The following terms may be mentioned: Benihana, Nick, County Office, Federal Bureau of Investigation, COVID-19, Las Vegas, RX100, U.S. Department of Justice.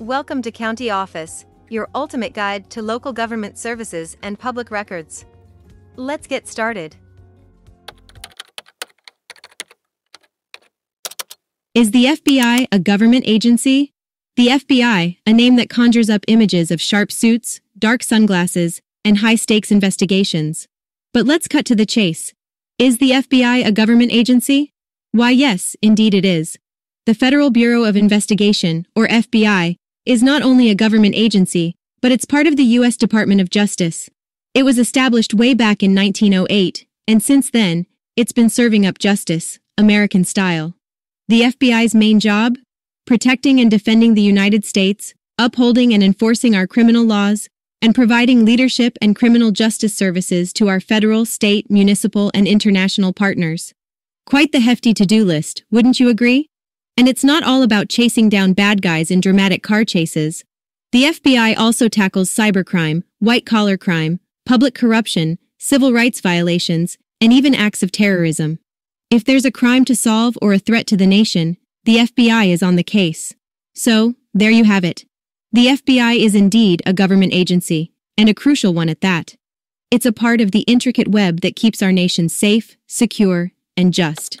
Welcome to County Office, your ultimate guide to local government services and public records. Let's get started. Is the FBI a government agency? The FBI, a name that conjures up images of sharp suits, dark sunglasses, and high-stakes investigations. But let's cut to the chase. Is the FBI a government agency? Why yes, indeed it is. The Federal Bureau of Investigation, or FBI, is not only a government agency, but it's part of the U.S. Department of Justice. It was established way back in 1908, and since then, it's been serving up justice, American style. The FBI's main job? Protecting and defending the United States, upholding and enforcing our criminal laws, and providing leadership and criminal justice services to our federal, state, municipal, and international partners. Quite the hefty to-do list, wouldn't you agree? And it's not all about chasing down bad guys in dramatic car chases. The FBI also tackles cybercrime, white-collar crime, public corruption, civil rights violations, and even acts of terrorism. If there's a crime to solve or a threat to the nation, the FBI is on the case. So, there you have it. The FBI is indeed a government agency, and a crucial one at that. It's a part of the intricate web that keeps our nation safe, secure, and just.